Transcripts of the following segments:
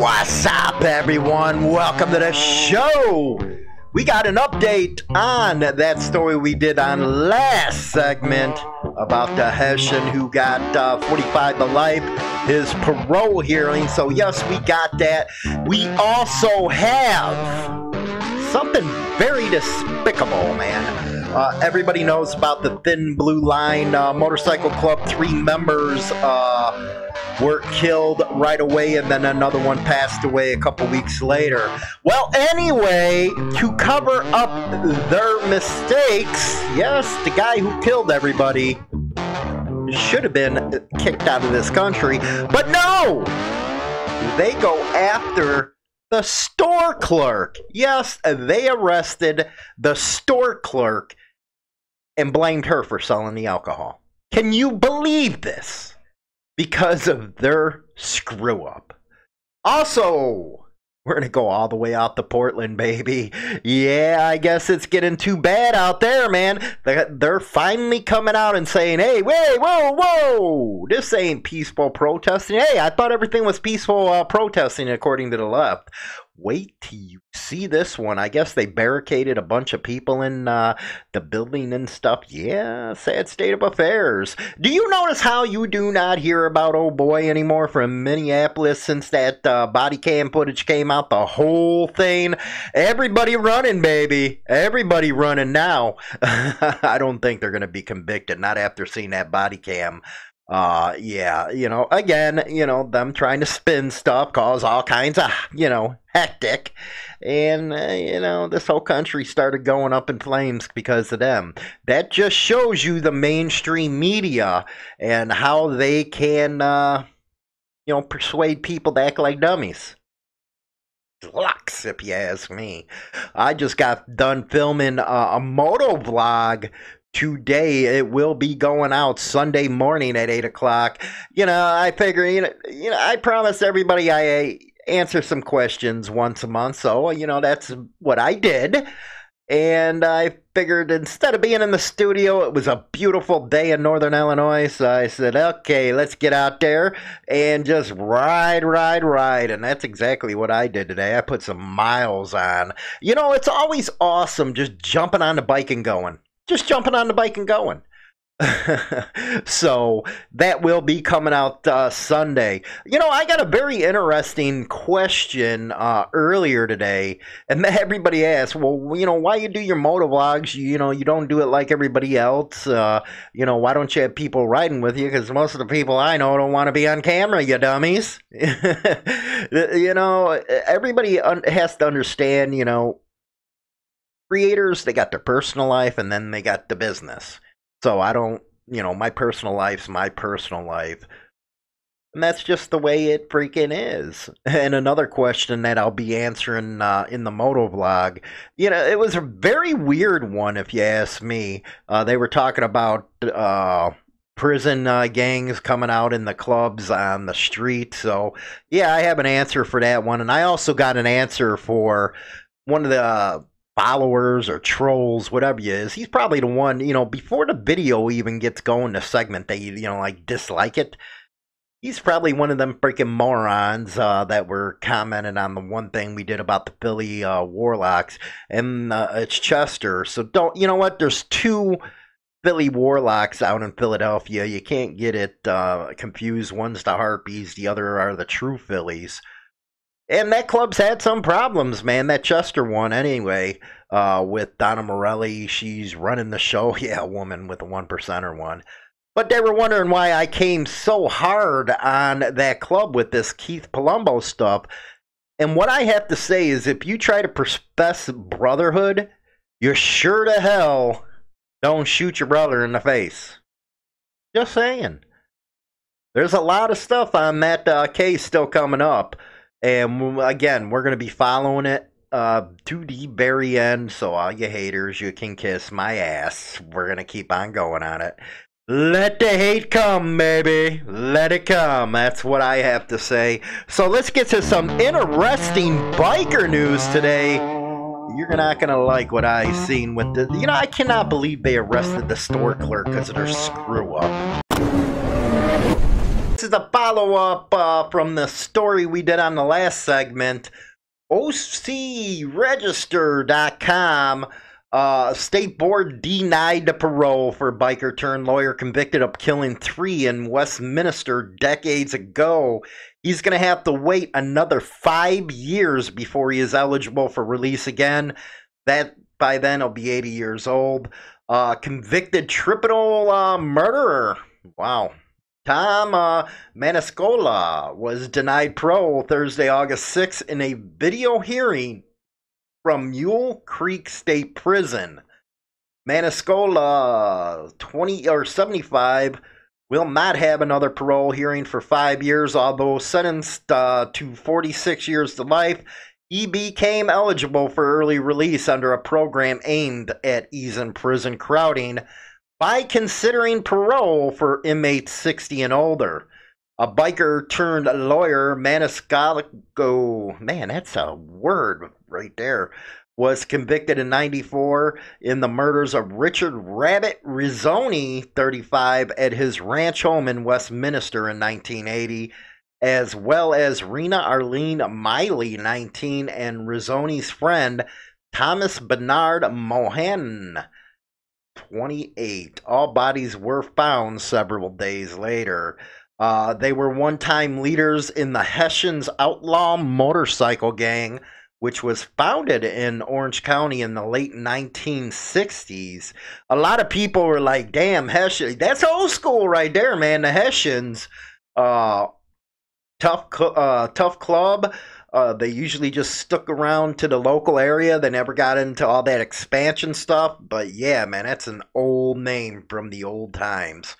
What's up, everyone? Welcome to the show. We got an update on that story we did on last segment about the Hessian who got 45 to life, his parole hearing. So, yes, we got that. We also have something very despicable, man. Everybody knows about the Thin Blue Line Motorcycle Club. 3 members were killed right away, and then another one passed away a couple weeks later. Well, anyway, to cover up their mistakes, yes, the guy who killed everybody should have been kicked out of this country. But no! They go after the store clerk. Yes, they arrested the store clerk and blamed her for selling the alcohol. Can you believe this? Because of their screw up. Also, we're going to go all the way out to Portland, baby. Yeah, I guess it's getting too bad out there, man. They're finally coming out and saying, hey, wait, whoa, whoa, this ain't peaceful protesting. Hey, I thought everything was peaceful protesting, according to the left. Wait till you see this one. I guess they barricaded a bunch of people in the building and stuff. Yeah, sad state of affairs. Do you notice how you do not hear about old boy anymore from Minneapolis since that body cam footage came out? The whole thing. Everybody running, baby. Everybody running now. I don't think they're going to be convicted, not after seeing that body cam. Yeah, you know, again, you know, them trying to spin stuff, cause all kinds of, you know, hectic. And, you know, this whole country started going up in flames because of them. That just shows you the mainstream media and how they can, you know, persuade people to act like dummies. Lux, if you ask me. I just got done filming a moto vlog today. It will be going out Sunday morning at 8 o'clock. You know, I figure, you know, I promised everybody I answer some questions once a month, so you know that's what I did. And I figured instead of being in the studio, it was a beautiful day in Northern Illinois, so I said, okay, let's get out there and just ride. And that's exactly what I did today. I put some miles on. You know, it's always awesome just jumping on the bike and going. So that will be coming out Sunday. You know, I got a very interesting question earlier today, and everybody asked, well, you know, why you do your moto vlogs? You know, you don't do it like everybody else. You know, why don't you have people riding with you? Because most of the people I know don't want to be on camera, you dummies. You know, everybody has to understand, you know, creators, they got their personal life and then they got the business. So I don't, you know, my personal life's my personal life. And that's just the way it freaking is. And another question that I'll be answering in the moto vlog, you know, it was a very weird one if you ask me. They were talking about prison gangs coming out in the clubs on the street. So yeah, I have an answer for that one. And I also got an answer for one of the followers or trolls, whatever he is. He's probably the one, you know, before the video even gets going, the segment they, you know, like dislike it. He's probably one of them freaking morons that were commenting on the one thing we did about the Philly Warlocks, and it's Chester. So don't, you know what, there's 2 Philly Warlocks out in Philadelphia. You can't get it confused. One's the Harpies, the other are the True Phillies. And that club's had some problems, man. That Chester one, anyway, with Donna Morelli. She's running the show. Yeah, a woman with a 1%er one. But they were wondering why I came so hard on that club with this Keith Palumbo stuff. And what I have to say is if you try to profess brotherhood, you're sure to hell don't shoot your brother in the face. Just saying. There's a lot of stuff on that case still coming up. And again, we're going to be following it to the very end. So all you haters, you can kiss my ass. We're going to keep on going on it. Let the hate come, baby. Let it come. That's what I have to say. So let's get to some interesting biker news today. You're not going to like what I seen with the... You know, I cannot believe they arrested the store clerk because of their screw up. is a follow-up from the story we did on the last segment. OCRegister.com. State board denied the parole for biker-turned-lawyer convicted of killing three in Westminster decades ago. He's going to have to wait another 5 years before he is eligible for release again. That, by then, he'll be 80 years old. Convicted triple murderer. Wow. Tom Maniscalco was denied parole Thursday, August 6th, in a video hearing from Mule Creek State Prison. Maniscalco, 75, will not have another parole hearing for 5 years, although sentenced to 46 years to life. He became eligible for early release under a program aimed at easing prison crowding by considering parole for inmates 60 and older. A biker-turned-lawyer, Maniscalco, man, that's a word right there, was convicted in 1994 in the murders of Richard Rabbit Rizzoni, 35, at his ranch home in Westminster in 1980, as well as Rena Arlene Miley, 19, and Rizzoni's friend, Thomas Bernard Mohanon, 28. All bodies were found several days later. They were one-time leaders in the Hessian's outlaw motorcycle gang, which was founded in Orange County in the late 1960s. A lot of people were like, damn, Hessian. That's old school right there, man. The Hessians, tough club. They usually just stuck around to the local area. They never got into all that expansion stuff. But yeah, man, that's an old name from the old times.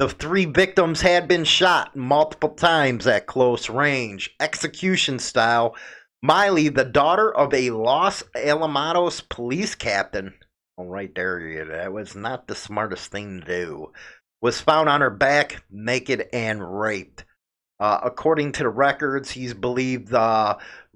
The three victims had been shot multiple times at close range, execution style. Miley, the daughter of a Los Alamos police captain, oh, right there, that was not the smartest thing to do, was found on her back, naked and raped. According to the records, he's believed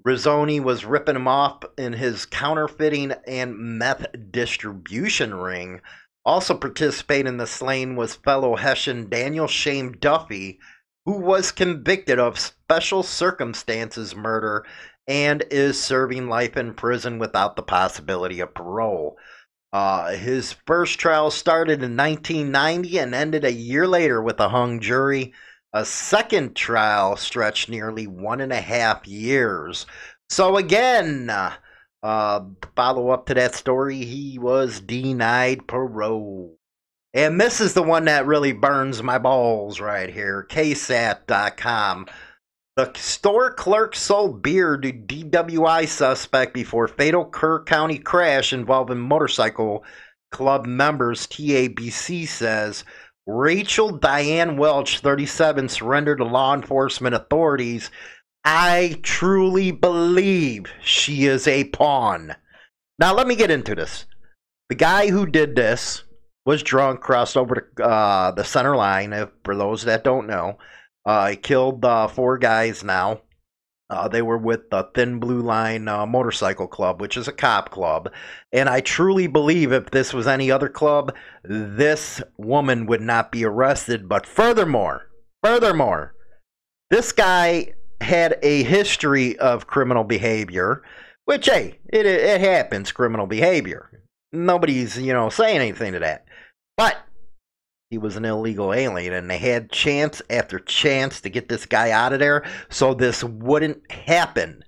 Rizzoni was ripping him off in his counterfeiting and meth distribution ring. Also participating in the slaying was fellow Hessian Daniel Shane Duffy, who was convicted of special circumstances murder and is serving life in prison without the possibility of parole. His first trial started in 1990 and ended a year later with a hung jury. A second trial stretched nearly 1.5 years. So again, follow up to that story, he was denied parole. And this is the one that really burns my balls right here. KSAT.com. The store clerk sold beer to DWI suspect before fatal Kerr County crash involving motorcycle club members. TABC says Rachel Diane Welch, 37, surrendered to law enforcement authorities. I truly believe she is a pawn. Now, let me get into this. The guy who did this was drunk, crossed over to the center line, for those that don't know. He killed four guys now. They were with the Thin Blue Line Motorcycle Club, which is a cop club. And I truly believe if this was any other club, this woman would not be arrested. But furthermore, this guy had a history of criminal behavior, which, hey, it happens, criminal behavior. Nobody's, saying anything to that. But he was an illegal alien, and they had chance after chance to get this guy out of there so this wouldn't happen.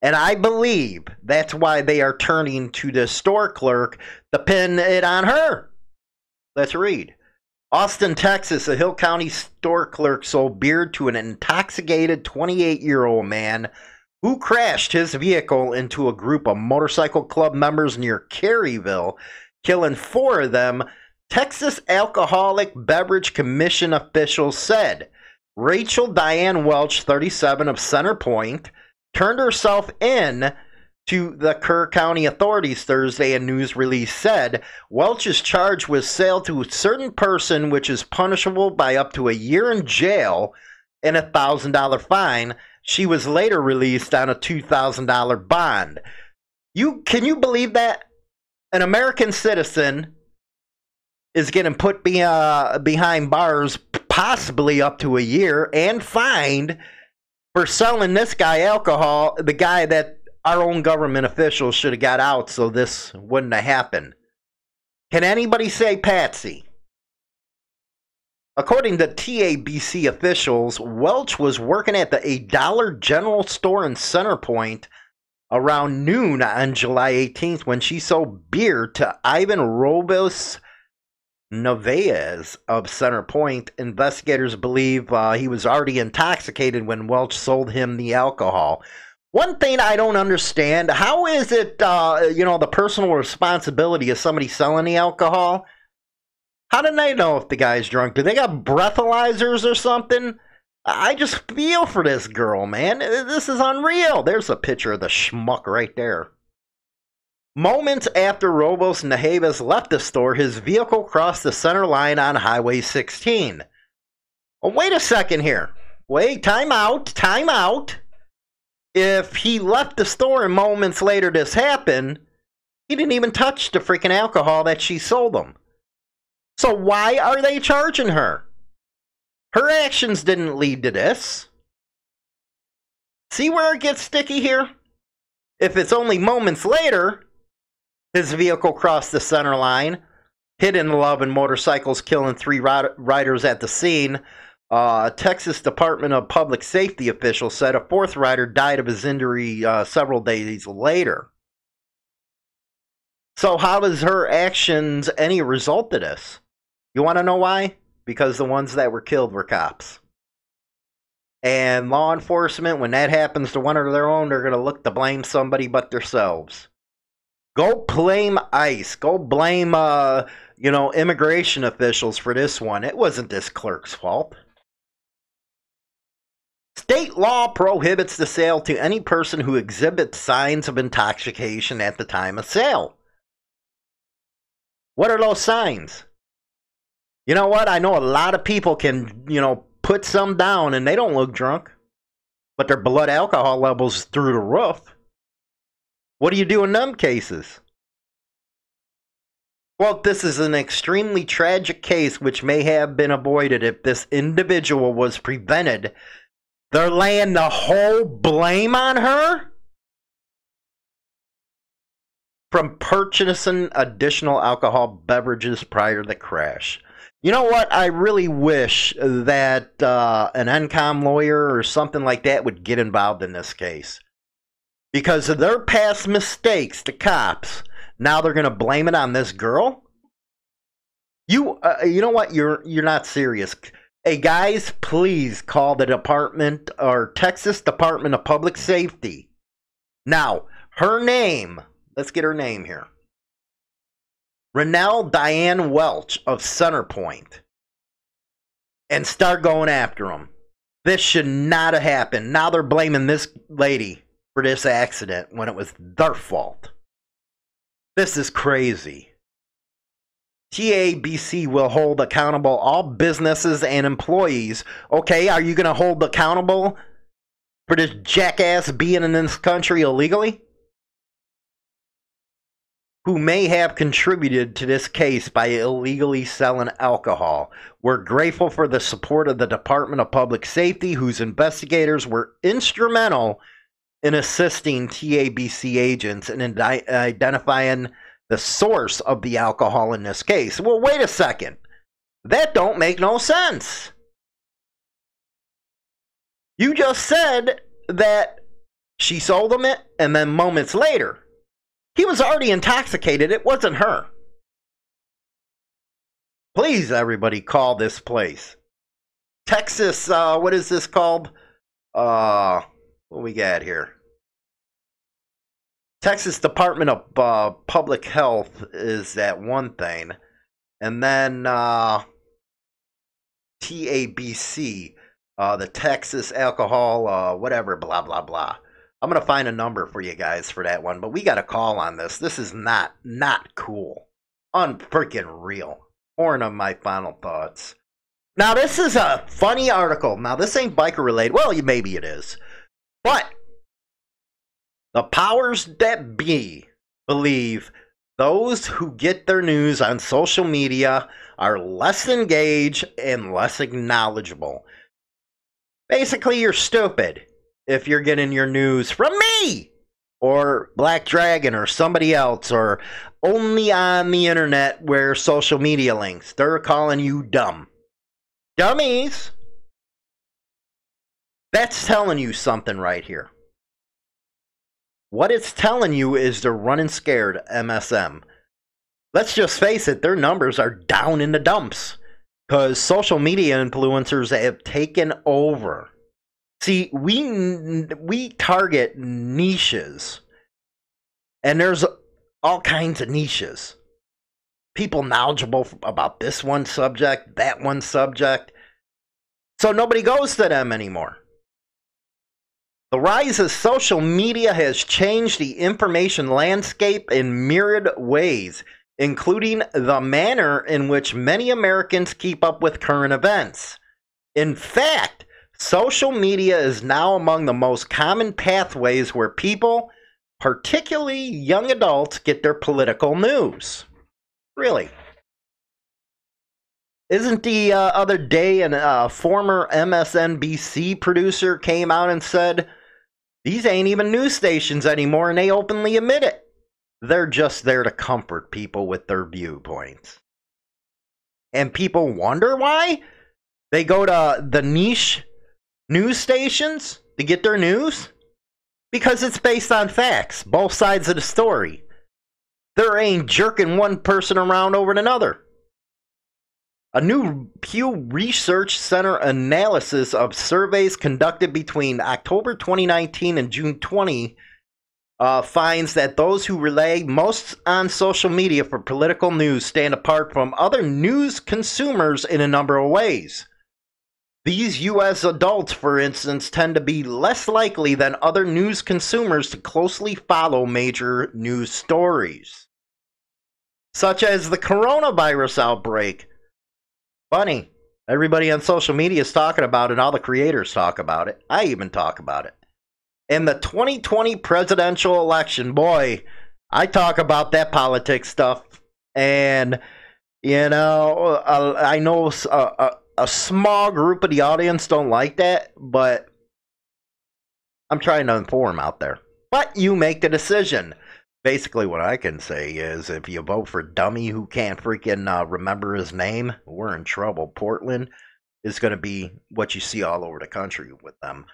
And I believe that's why they are turning to the store clerk to pin it on her. Let's read. Austin, Texas, a Hill County store clerk sold beer to an intoxicated 28-year-old man who crashed his vehicle into a group of motorcycle club members near Caryville, killing four of them, Texas Alcoholic Beverage Commission officials said. Rachel Diane Welch, 37, of Center Point, turned herself in to the Kerr County authorities Thursday, a news release said. Welch is charged with sale to a certain person, which is punishable by up to a year in jail and a $1,000 fine. She was later released on a $2,000 bond. Can you believe that? An American citizen is getting put behind bars possibly up to a year, and fined for selling this guy alcohol, the guy that our own government officials should have got out so this wouldn't have happened. Can anybody say patsy? According to TABC officials, Welch was working at the $1 General Store in Center Point around noon on July 18th when she sold beer to Ivan Robles Nevaez of Center Point. Investigators believe he was already intoxicated when Welch sold him the alcohol. One thing I don't understand, how is it, the personal responsibility of somebody selling the alcohol? How do they know if the guy's drunk? Do they got breathalyzers or something? I just feel for this girl, man. This is unreal. There's a picture of the schmuck right there. Moments after Robles Nevaez left the store, his vehicle crossed the center line on Highway 16. Oh, wait a second here. Wait, time out. If he left the store and moments later this happened, he didn't even touch the freaking alcohol that she sold him. So why are they charging her? Her actions didn't lead to this. See where it gets sticky here? If it's only moments later, his vehicle crossed the center line, hit in love and motorcycles, killing 3 riders at the scene. Texas Department of Public Safety officials said a 4th rider died of his injury several days later. So how does her actions any result to this? You want to know why? Because the ones that were killed were cops. And law enforcement, when that happens to one of their own, they're going to look to blame somebody but themselves. Go blame ICE. Go blame, immigration officials for this one. It wasn't this clerk's fault. State law prohibits the sale to any person who exhibits signs of intoxication at the time of sale. What are those signs? You know what? I know a lot of people can, put some down and they don't look drunk, but their blood alcohol levels through the roof. What do you do in them cases? Well, this is an extremely tragic case which may have been avoided if this individual was prevented. They're laying the whole blame on her from purchasing additional alcohol beverages prior to the crash. You know what? I really wish that an NCOM lawyer or something like that would get involved in this case. Because of their past mistakes, the cops, now they're going to blame it on this girl? You know what? You're not serious. Hey, guys, please call the department or Texas Department of Public Safety. Now, her name, let's get her name here. Rachel Diane Welch of Center Point, and start going after him. This should not have happened. Now they're blaming this lady for this accident when it was their fault. This is crazy. TABC will hold accountable all businesses and employees. Okay, are you going to hold accountable for this jackass being in this country illegally? Who may have contributed to this case by illegally selling alcohol. We're grateful for the support of the Department of Public Safety, whose investigators were instrumental in assisting TABC agents in identifying the source of the alcohol in this case. Well, wait a second. That don't make no sense. You just said that she sold him it, and then moments later, he was already intoxicated. It wasn't her. Please, everybody, call this place. Texas, what is this called? What we got here? Texas Department of Public Health is that one thing. And then TABC, the Texas Alcohol, whatever, blah, blah, blah. I'm going to find a number for you guys for that one, but we got a call on this. This is not cool. Unfreaking real. Horn of my final thoughts. Now, this is a funny article. Now, this ain't biker-related. Well, maybe it is. But the powers that be believe Those who get their news on social media are less engaged and less knowledgeable. Basically, you're stupid if you're getting your news from me or Black Dragon or somebody else or only on the internet where social media links. They're calling you dumb. Dummies. That's telling you something right here. What it's telling you is they're running scared, MSM. Let's just face it, their numbers are down in the dumps because social media influencers have taken over. See, we target niches, and there's all kinds of niches. People knowledgeable about this one subject, that one subject. So nobody goes to them anymore. The rise of social media has changed the information landscape in myriad ways, including the manner in which many Americans keep up with current events. In fact, social media is now among the most common pathways where people, particularly young adults, get their political news. Really. Isn't the other day a former MSNBC producer came out and said, these ain't even news stations anymore, and they openly admit it. They're just there to comfort people with their viewpoints. And people wonder why? They go to the niche news stations to get their news because it's based on facts, both sides of the story. There ain't jerking one person around over another. A new Pew Research Center analysis of surveys conducted between October 2019 and June 20 finds that those who rely most on social media for political news stand apart from other news consumers in a number of ways. These U.S. adults, for instance, tend to be less likely than other news consumers to closely follow major news stories, such as the coronavirus outbreak. Funny, everybody on social media is talking about it, all the creators talk about it. I even talk about it. In the 2020 presidential election, boy, I talk about that politics stuff. And, you know, I know a small group of the audience don't like that, but I'm trying to inform out there. But you make the decision. Basically, what I can say is if you vote for dummy who can't freaking remember his name, we're in trouble. Portland is going to be what you see all over the country with them.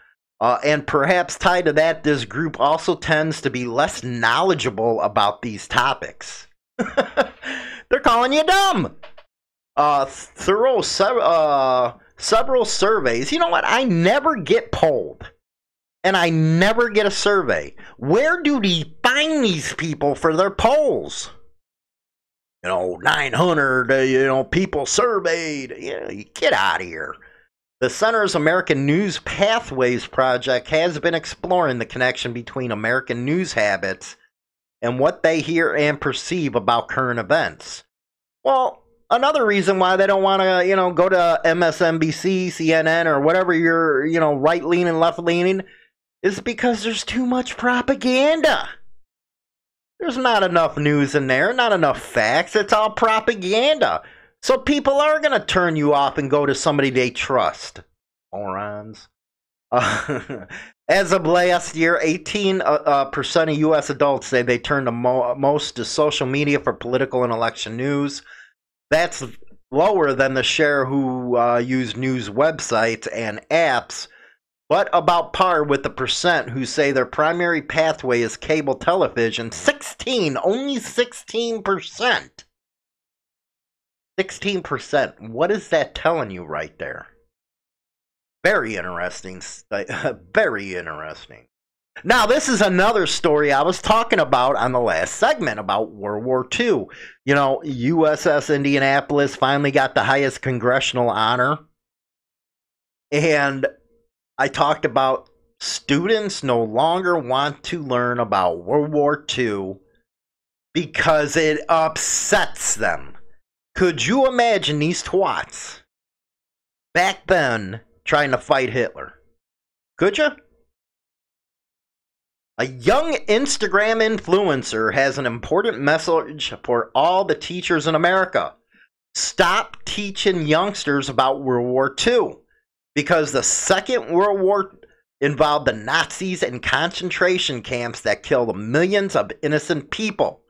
And perhaps tied to that, this group also tends to be less knowledgeable about these topics. They're calling you dumb. Several surveys. You know what? I never get polled. And I never get a survey. Where do they find these people for their polls? You know, 900, people surveyed. Yeah, you get out of here. The Center's American News Pathways Project has been exploring the connection between American news habits and what they hear and perceive about current events. Well, another reason why they don't want to, go to MSNBC, CNN, or whatever you're, right-leaning, left-leaning, is because there's too much propaganda. There's not enough news in there, not enough facts. It's all propaganda. So people are going to turn you off and go to somebody they trust. Morons. As of last year, 18% of U.S. adults say they turn the most to social media for political and election news. That's lower than the share who use news websites and apps, but about par with the percent who say their primary pathway is cable television. Only 16%. 16%. What is that telling you right there? Very interesting. Very interesting. Now, this is another story I was talking about on the last segment about World War II. You know, USS Indianapolis finally got the highest congressional honor. And I talked about students no longer want to learn about World War II because it upsets them. Could you imagine these twats back then trying to fight Hitler? Could you? A young Instagram influencer has an important message for all the teachers in America. Stop teaching youngsters about World War II, because the Second World War involved the Nazis and concentration camps that killed millions of innocent people.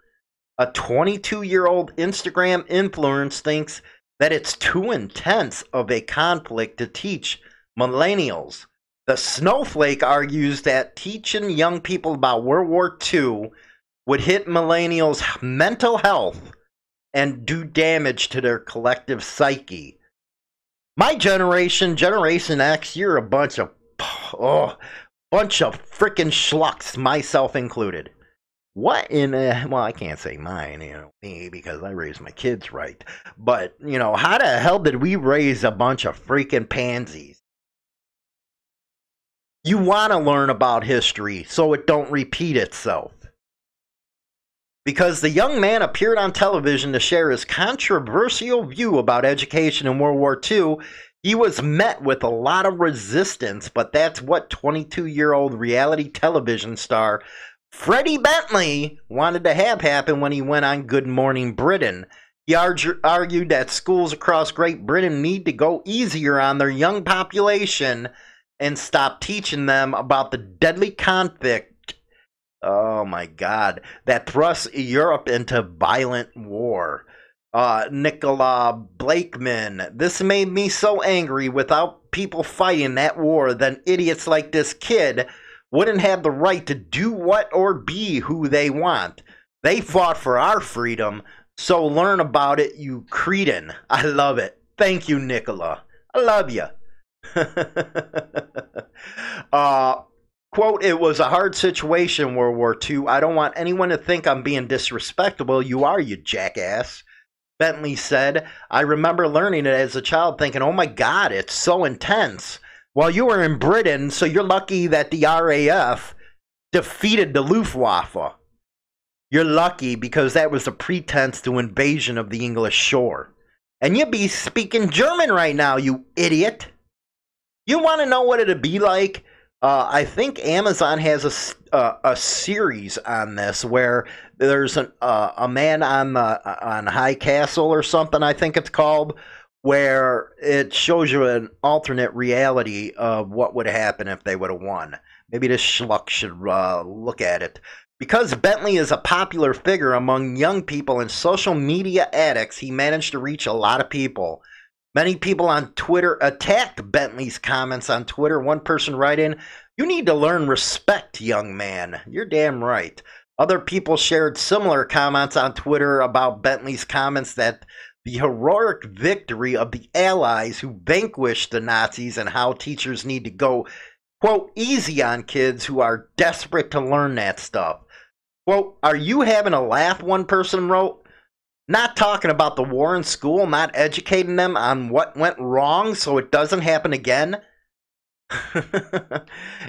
A 22-year-old Instagram influencer thinks that it's too intense of a conflict to teach millennials. The snowflake argues that teaching young people about World War II would hit millennials' mental health and do damage to their collective psyche. My generation, Generation X, you're a bunch of freaking schlucks, myself included. What in a, well, I can't say mine, you know, me, because I raised my kids right. But, you know, how the hell did we raise a bunch of freaking pansies? You want to learn about history so it don't repeat itself. Because the young man appeared on television to share his controversial view about education in World War II. He was met with a lot of resistance, but that's what 22-year-old reality television star Freddie Bentley wanted to have happen when he went on Good Morning Britain. He argued that schools across Great Britain need to go easier on their young population and stop teaching them about the deadly conflict, oh my God, that thrust Europe into violent war. Nicola Blakeman, this made me so angry. Without people fighting that war, then idiots like this kid wouldn't have the right to do what or be who they want. They fought for our freedom, so learn about it, you cretin. I love it. Thank you, Nicola. I love you. Quote, it was a hard situation, World War II. I don't want anyone to think I'm being disrespectful. You are, you jackass. Bentley said, I remember learning it as a child thinking, oh my God, it's so intense. Well, you were in Britain, so you're lucky that the RAF defeated the Luftwaffe. You're lucky because that was a pretense to invasion of the English shore. And you'd be speaking German right now, you idiot. You want to know what it'd be like? I think Amazon has a series on this where there's a man on High Castle or something, I think it's called, where it shows you an alternate reality of what would happen if they would have won. Maybe this schluck should look at it. Because Bentley is a popular figure among young people and social media addicts, he managed to reach a lot of people. Many people on Twitter attacked Bentley's comments on Twitter. One person wrote in, you need to learn respect, young man. You're damn right. Other people shared similar comments on Twitter about Bentley's comments that the heroic victory of the Allies who vanquished the Nazis and how teachers need to go, quote, easy on kids who are desperate to learn that stuff. Quote, are you having a laugh? One person wrote. Not talking about the war in school, not educating them on what went wrong so it doesn't happen again.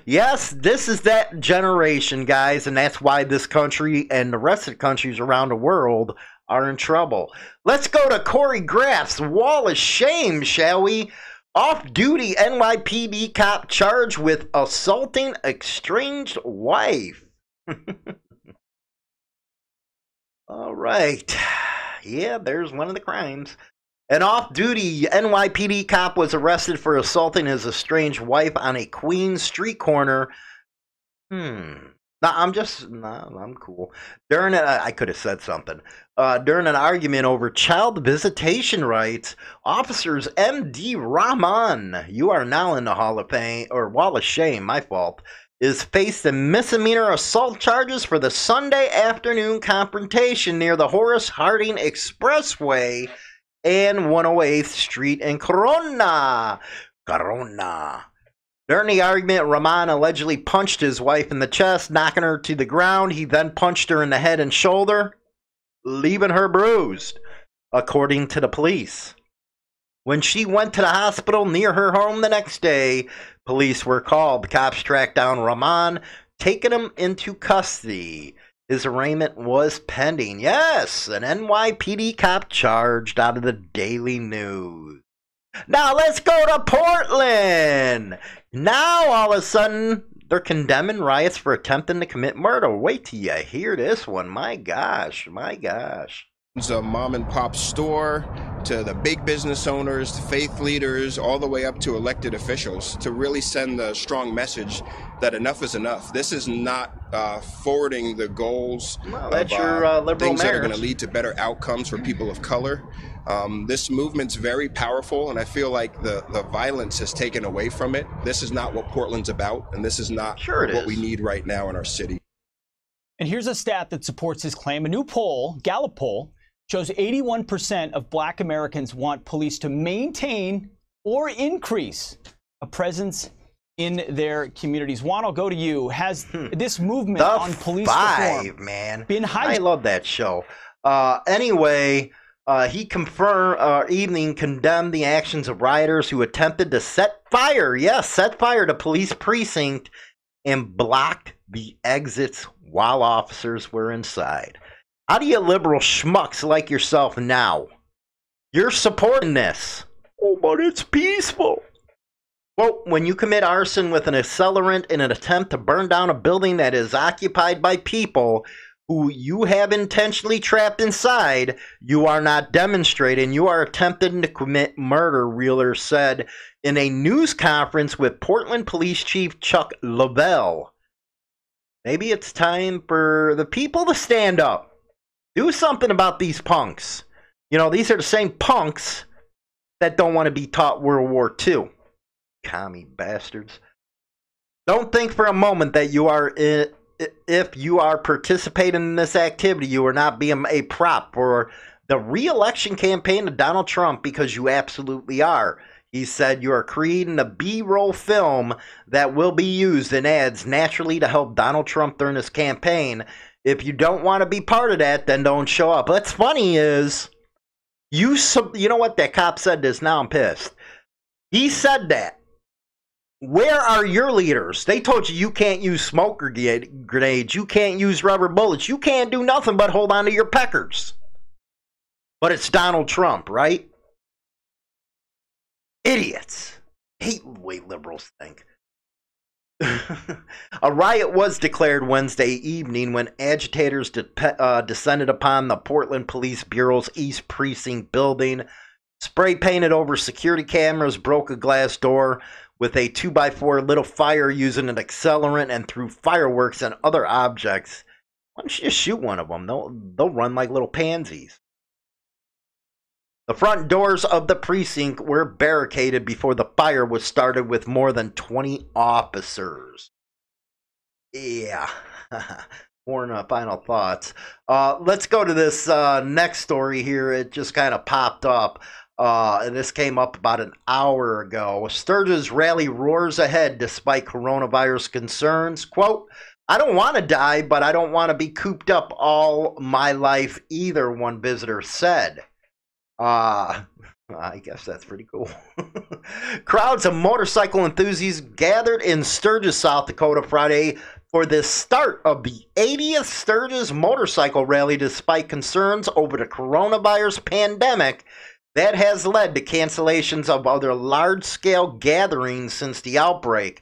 Yes, this is that generation, guys, and that's why this country and the rest of the countries around the world are in trouble. Let's go to Corey Graff's Wall of Shame, shall we? Off-duty NYPD cop charged with assaulting estranged wife. All right. Yeah, there's one of the crimes. An off-duty NYPD cop was arrested for assaulting his estranged wife on a Queens street corner. I'm cool. During it, I could have said something. During an argument over child visitation rights, officers MD Rahman, you are now in the Hall of Fame, or Wall of Shame, my fault, is facing misdemeanor assault charges for the Sunday afternoon confrontation near the Horace Harding Expressway and 108th Street in Corona. During the argument, Rahman allegedly punched his wife in the chest, knocking her to the ground. He then punched her in the head and shoulder, leaving her bruised, according to the police. When she went to the hospital near her home the next day, police were called. The cops tracked down Rahman, taking him into custody. His arraignment was pending. Yes, an NYPD cop charged, out of the Daily News. Now let's go to Portland. Now all of a sudden, They're condemning riots for attempting to commit murder. Wait till you hear this one. My gosh, my gosh. A mom and pop store to the big business owners, to faith leaders, all the way up to elected officials to really send the strong message that enough is enough. This is not forwarding the goals of things that are going to lead to better outcomes for people of color. This movement's very powerful, and I feel like the violence has taken away from it. This is not what Portland's about, and this is not what we need right now in our city. And here's a stat that supports his claim. A new poll, Gallup poll, shows 81% of Black Americans want police to maintain or increase a presence in their communities. Juan, I'll go to you. Has this movement on police reform been high? I love that show. He condemned the actions of rioters who attempted to set fire to police precinct and blocked the exits while officers were inside. How do you liberal schmucks like yourself now? You're supporting this. Oh, but it's peaceful. Well, when you commit arson with an accelerant in an attempt to burn down a building that is occupied by people who you have intentionally trapped inside, you are not demonstrating. You are attempting to commit murder, Wheeler said in a news conference with Portland Police Chief Chuck Lovell. Maybe it's time for the people to stand up. Do something about these punks. You know, these are the same punks that don't want to be taught World War II. Commie bastards. Don't think for a moment that you are, if you are participating in this activity, you are not being a prop for the re-election campaign of Donald Trump, because you absolutely are. He said you are creating a B-roll film that will be used in ads naturally to help Donald Trump during his campaign. If you don't want to be part of that, then don't show up. What's funny is, you know what? That cop said this. Now I'm pissed. He said that. Where are your leaders? They told you you can't use smoke grenades. You can't use rubber bullets. You can't do nothing but hold on to your peckers. But it's Donald Trump, right? Idiots. Hate the way liberals think. A riot was declared Wednesday evening when agitators descended upon the Portland Police Bureau's East Precinct building, spray painted over security cameras, broke a glass door with a 2x4, lit a fire using an accelerant, and threw fireworks and other objects. Why don't you just shoot one of them? They'll run like little pansies. The front doors of the precinct were barricaded before the fire was started with more than 20 officers. Yeah. More on final thoughts. Let's go to this next story here. It just kind of popped up. And this came up about an hour ago. Sturgis rally roars ahead despite coronavirus concerns. Quote, I don't want to die, but I don't want to be cooped up all my life either, one visitor said. I guess that's pretty cool. Crowds of motorcycle enthusiasts gathered in Sturgis, South Dakota Friday for the start of the 80th Sturgis motorcycle rally despite concerns over the coronavirus pandemic that has led to cancellations of other large-scale gatherings since the outbreak.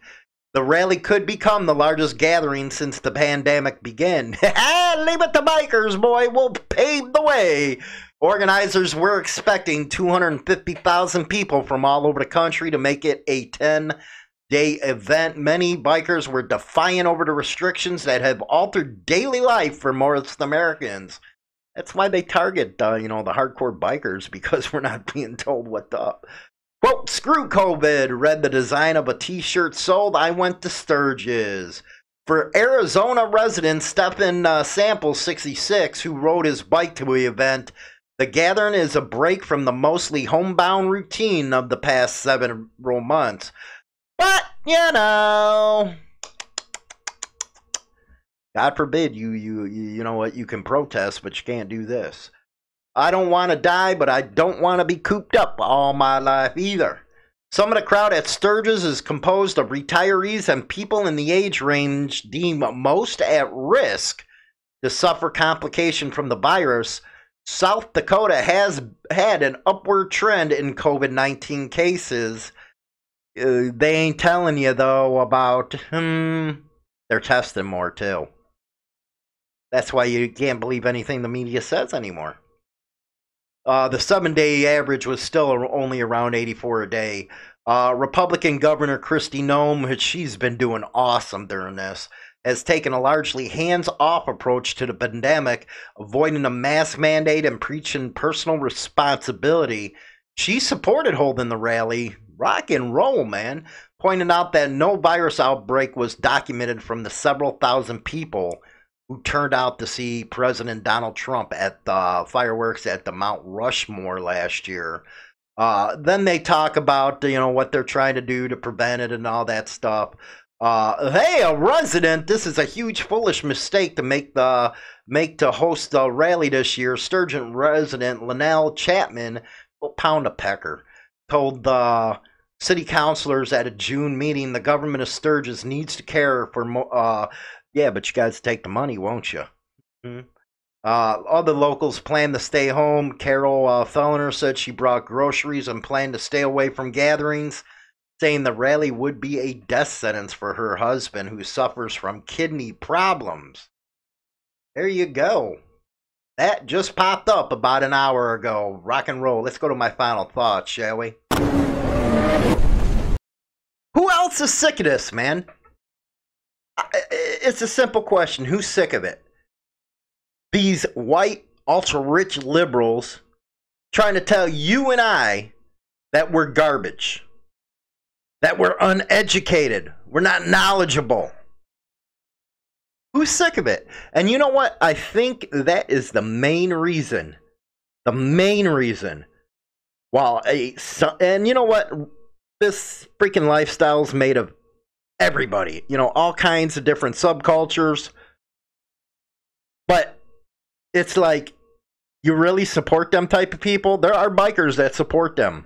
The rally could become the largest gathering since the pandemic began. Leave it to bikers, boy. We'll pave the way. Organizers were expecting 250,000 people from all over the country to make it a 10-day event. Many bikers were defiant over the restrictions that have altered daily life for most Americans. That's why they target, the hardcore bikers, because we're not being told what's up. Quote, screw COVID, read the design of a t-shirt sold. I went to Sturgis. For Arizona resident Stephen Sample, 66, who rode his bike to the event, the gathering is a break from the mostly homebound routine of the past several months. But, God forbid you know what, you can protest, but you can't do this. I don't want to die, but I don't want to be cooped up all my life either. Some of the crowd at Sturgis is composed of retirees and people in the age range deemed most at risk to suffer complication from the virus. South Dakota has had an upward trend in COVID-19 cases. They ain't telling you, though, about they're testing more, too. That's why you can't believe anything the media says anymore. The 7-day average was still only around 84 a day. Republican Governor Kristi Noem, she's been doing awesome during this, has taken a largely hands-off approach to the pandemic, avoiding a mask mandate and preaching personal responsibility. She supported holding the rally. Rock and roll, man. Pointing out that no virus outbreak was documented from the several thousand people who turned out to see President Donald Trump at the fireworks at the Mount Rushmore last year. Then they talk about, you know, what they're trying to do to prevent it and all that stuff. Hey, a resident, this is a huge foolish mistake to host the rally this year. Sturgis resident Linnell Chapman, pound a pecker, told the city councilors at a June meeting the government of Sturgis needs to care for yeah, but you guys take the money, won't you? Other locals plan to stay home. Carol Thulliner said she brought groceries and planned to stay away from gatherings, saying the rally would be a death sentence for her husband, who suffers from kidney problems. There you go. That just popped up about an hour ago. Rock and roll. Let's go to my final thoughts, shall we? Who else is sick of this, man? It's a simple question. Who's sick of it? These white, ultra-rich liberals trying to tell you and I that we're garbage, that we're uneducated, we're not knowledgeable. Who's sick of it? And you know what? I think that is the main reason. The main reason. And you know what? This freaking lifestyle is made of everybody. You know, all kinds of different subcultures. But it's like, you really support them type of people? There are bikers that support them.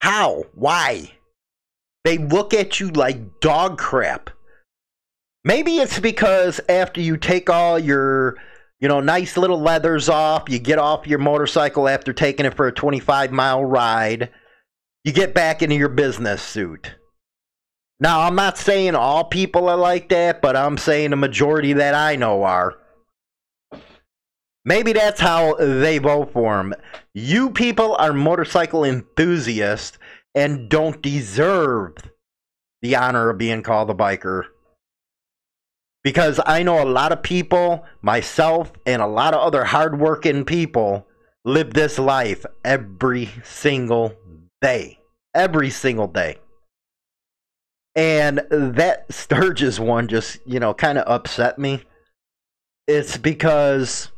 How? Why? They look at you like dog crap. Maybe it's because after you take all your, you know, nice little leathers off, you get off your motorcycle after taking it for a 25-mile ride, you get back into your business suit. Now, I'm not saying all people are like that, but I'm saying the majority that I know are. Maybe that's how they vote for him. You people are motorcycle enthusiasts and don't deserve the honor of being called a biker. Because I know a lot of people, myself and a lot of other hardworking people, live this life every single day. Every single day. And that Sturgis one just, you know, kind of upset me. It's because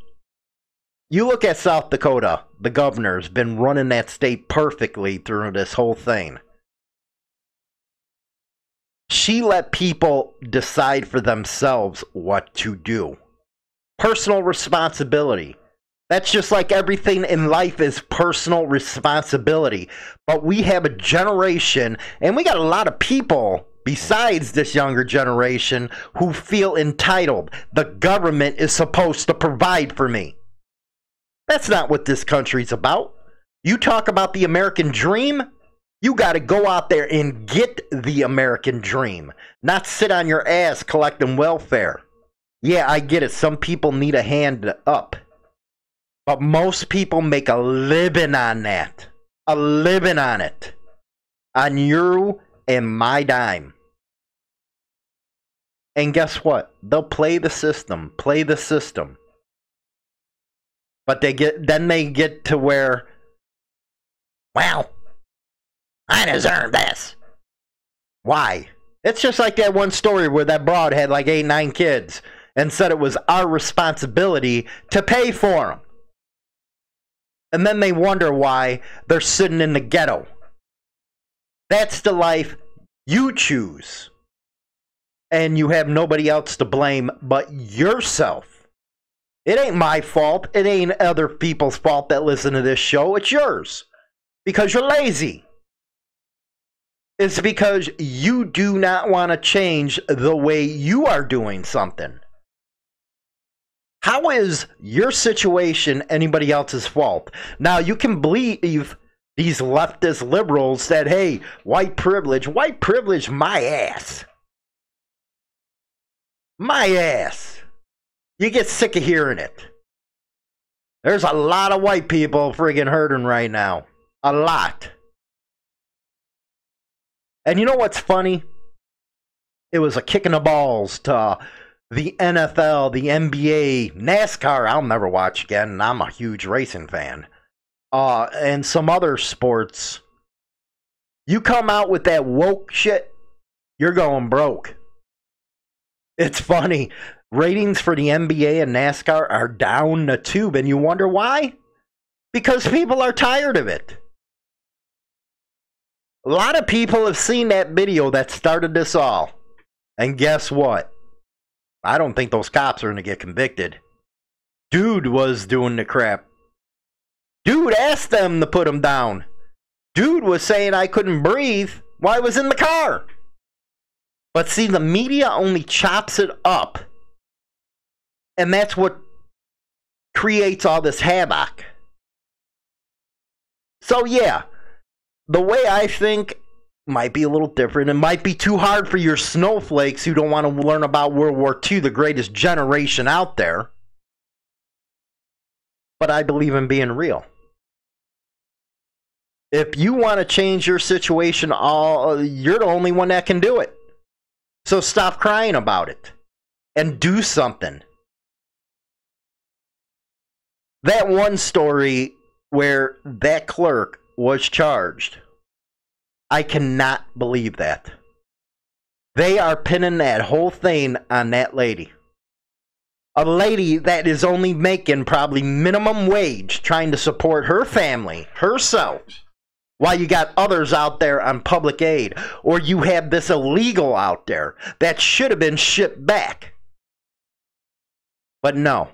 you look at South Dakota, the governor's been running that state perfectly through this whole thing. She let people decide for themselves what to do. Personal responsibility. That's just like everything in life is personal responsibility. But we have a generation, and we got a lot of people besides this younger generation who feel entitled. The government is supposed to provide for me. That's not what this country's about. You talk about the American dream. You got to go out there and get the American dream, not sit on your ass collecting welfare. Yeah, I get it. Some people need a hand up. But most people make a living on that. A living on it. On your and my dime. And guess what? They'll play the system. Play the system. But then they get to where, wow, I deserve this. Why? It's just like that one story where that broad had like 8, 9 kids and said it was our responsibility to pay for them. And then they wonder why they're sitting in the ghetto. That's the life you choose. And you have nobody else to blame but yourself. It ain't my fault. It ain't other people's fault that listen to this show. It's yours. Because you're lazy. It's because you do not want to change the way you are doing something. How is your situation anybody else's fault? Now, you can believe These leftist liberals said, hey, white privilege, my ass. My ass. You get sick of hearing it. There's a lot of white people friggin' hurting right now. A lot. And you know what's funny? It was a kick in the balls to the NFL, the NBA, NASCAR. I'll never watch again, and I'm a huge racing fan. And some other sports. You come out with that woke shit, you're going broke. It's funny. Ratings for the NBA and NASCAR are down the tube, and you wonder why? Because people are tired of it. A lot of people have seen that video that started this all. And guess what? I don't think those cops are going to get convicted. Dude was doing the crap. Dude asked them to put him down. Dude was saying I couldn't breathe while I was in the car. But see, the media only chops it up. And that's what creates all this havoc. So yeah, the way I think might be a little different. It might be too hard for your snowflakes who don't want to learn about World War II, the greatest generation out there. But I believe in being real. If you want to change your situation, you're the only one that can do it. So stop crying about it and do something. That one story where that clerk was charged, I cannot believe that. They are pinning that whole thing on that lady. A lady that is only making probably minimum wage, trying to support her family, herself, while you got others out there on public aid, or you have this illegal out there that should have been shipped back. But no,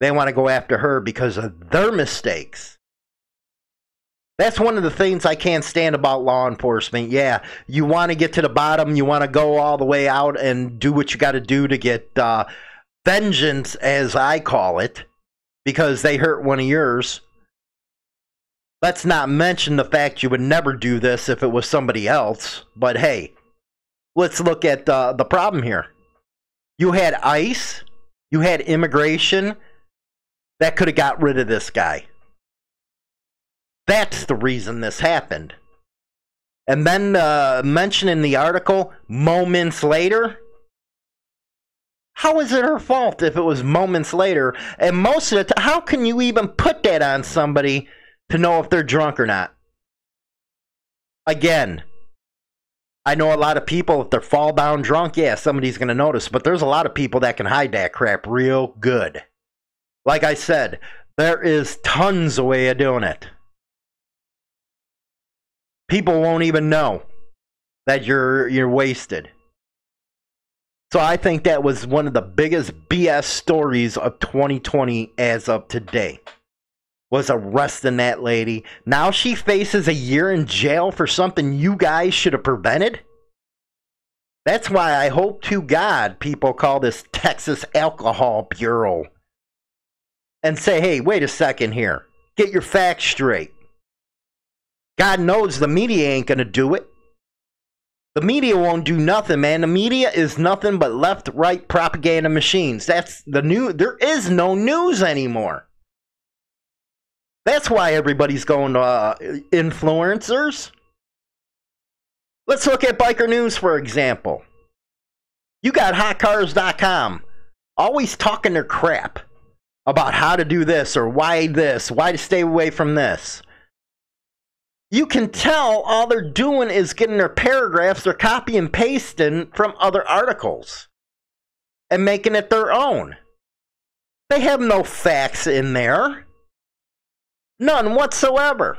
they want to go after her because of their mistakes. That's one of the things I can't stand about law enforcement. Yeah, you want to get to the bottom, you want to go all the way out and do what you got to do to get vengeance, as I call it, because they hurt one of yours. Let's not mention the fact you would never do this if it was somebody else. But hey, let's look at the problem here. You had ICE, you had immigration, that could have got rid of this guy. That's the reason this happened. And then mentioned in the article, moments later. How is it her fault if it was moments later? And most of the time, how can you even put that on somebody to know if they're drunk or not? Again, I know a lot of people, if they're fall down drunk, yeah, somebody's going to notice. But there's a lot of people that can hide that crap real good. Like I said, there is tons of ways of doing it. People won't even know that you're wasted. So I think that was one of the biggest BS stories of 2020 as of today. Was arresting that lady. Now she faces a year in jail for something you guys should have prevented. That's why I hope to God people call this Texas Alcohol Bureau. And say, hey, wait a second here. Get your facts straight. God knows the media ain't going to do it. The media won't do nothing, man. The media is nothing but left-right propaganda machines. That's the new. There is no news anymore. That's why everybody's going to influencers. Let's look at Biker News, for example. You got HotCars.com always talking their crap about how to do this or why this, why to stay away from this. You can tell all they're doing is getting their paragraphs, they're copy and pasting from other articles and making it their own. They have no facts in there. None whatsoever.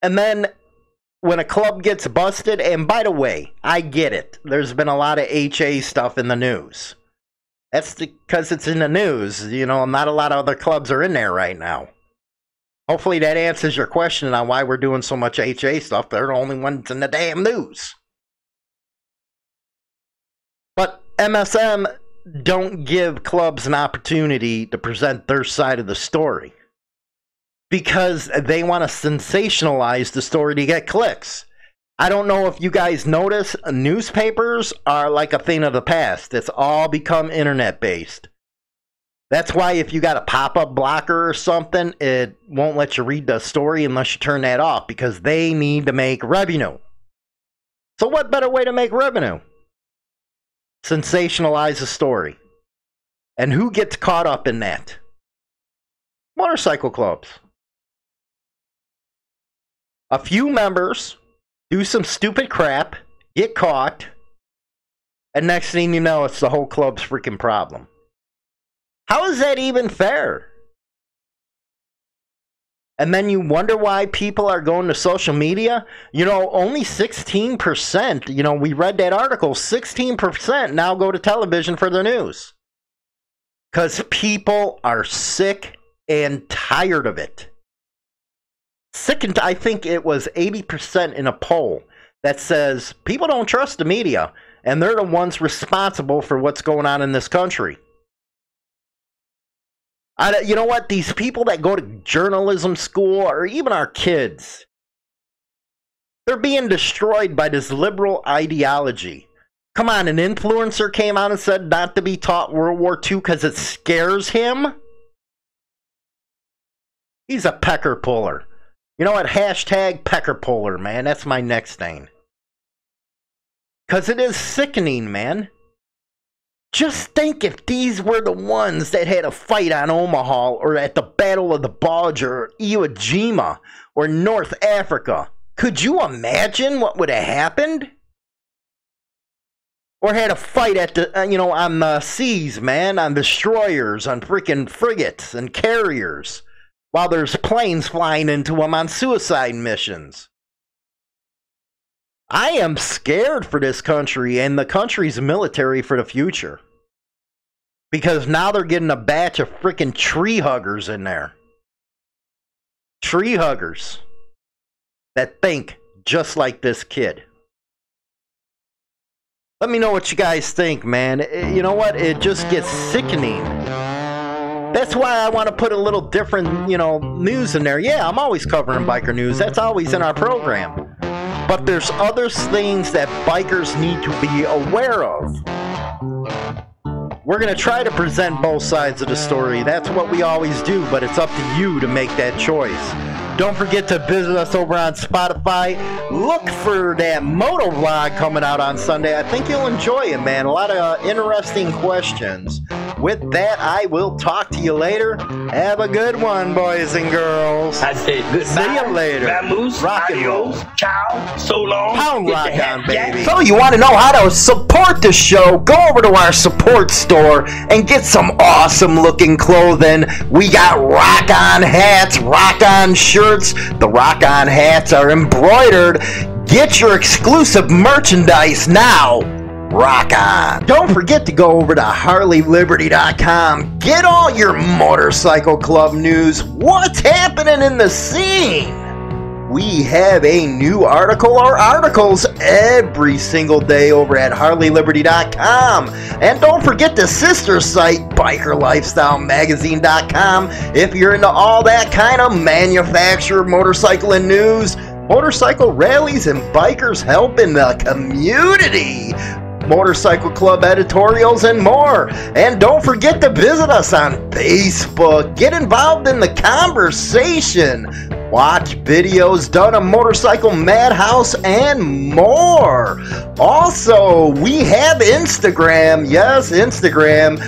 And then when a club gets busted, and by the way, I get it. There's been a lot of HA stuff in the news. That's because it's in the news. You know, not a lot of other clubs are in there right now. Hopefully that answers your question on why we're doing so much HA stuff. They're the only ones in the damn news. But MSM don't give clubs an opportunity to present their side of the story. because they want to sensationalize the story to get clicks. I don't know if you guys notice, newspapers are like a thing of the past. It's all become internet-based. That's why if you got a pop-up blocker or something, it won't let you read the story unless you turn that off, because they need to make revenue. So what better way to make revenue? Sensationalize a story. And who gets caught up in that? Motorcycle clubs. A few members do some stupid crap, get caught, and next thing you know, it's the whole club's freaking problem. How is that even fair? And then you wonder why people are going to social media. You know, only 16%, you know, we read that article, 16% now go to television for their news. Because people are sick and tired of it. I think it was 80% in a poll that says people don't trust the media, and they're the ones responsible for what's going on in this country. You know what? These people that go to journalism school, or even our kids, they're being destroyed by this liberal ideology. Come on, an influencer came out and said not to be taught World War II because it scares him? He's a pecker puller. You know what? Hashtag pecker puller, man. That's my next thing. Because it is sickening, man. Just think if these were the ones that had a fight on Omaha or at the Battle of the Bulge or Iwo Jima or North Africa. Could you imagine what would have happened? Or had a fight at the, you know, on the seas, man, on destroyers, on freaking frigates and carriers, while there's planes flying into them on suicide missions. I am scared for this country and the country's military for the future. Because now they're getting a batch of freaking tree huggers in there. Tree huggers that think just like this kid. Let me know what you guys think, man. You know what? It just gets sickening. That's why I want to put a little different, you know, news in there. Yeah, I'm always covering biker news. That's always in our program. But there's other things that bikers need to be aware of. We're going to try to present both sides of the story. That's what we always do, but it's up to you to make that choice. Don't forget to visit us over on Spotify. Look for that moto vlog coming out on Sunday. I think you'll enjoy it, man. A lot of interesting questions. With that, I will talk to you later. Have a good one, boys and girls. I say goodbye. See you later. Vamoose, rock and roll. Ciao. So long. Pound rock on, baby. So you want to know how to support the show? Go over to our support store and get some awesome-looking clothing. We got rock on hats, rock on shirts. The rock on hats are embroidered. Get your exclusive merchandise now. Rock on. Don't forget to go over to HarleyLiberty.com. Get all your motorcycle club news. What's happening in the scene? We have a new article or articles every single day over at HarleyLiberty.com. And don't forget the sister site, BikerLifestyleMagazine.com. If you're into all that kind of manufacturer, motorcycling news, motorcycle rallies, and bikers helping the community, motorcycle club editorials, and more. And don't forget to visit us on Facebook. Get involved in the conversation. Watch videos done on Motorcycle Madhouse and more. Also, we have Instagram. Yes, Instagram.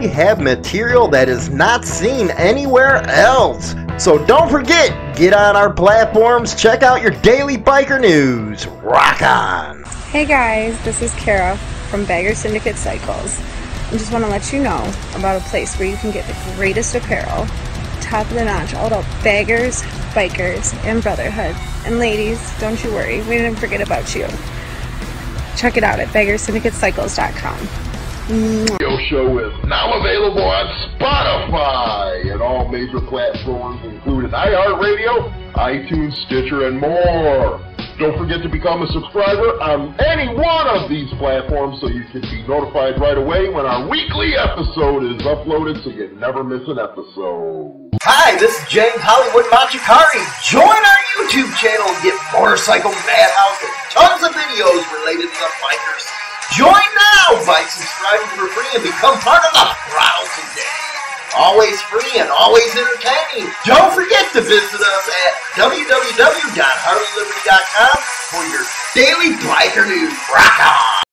We have material that is not seen anywhere else. So don't forget, get on our platforms, check out your daily biker news. Rock on! Hey guys, this is Kara from Bagger Syndicate Cycles. I just want to let you know about a place where you can get the greatest apparel, top of the notch, all about baggers, bikers, and brotherhood. And ladies, don't you worry, we didn't forget about you. Check it out at BikerSyndicateCycles.com. Your show is now available on Spotify and all major platforms, including iHeartRadio, iTunes, Stitcher, and more. Don't forget to become a subscriber on any one of these platforms so you can be notified right away when our weekly episode is uploaded so you never miss an episode. Hi, this is Jay Hollywood Machikari. Join our YouTube channel and get Motorcycle Madhouse and tons of videos related to the bikers. Join now by subscribing for free and become part of the crowd today. Always free and always entertaining. Don't forget to visit us at www.HarleyLiberty.com for your daily biker news. Rock on!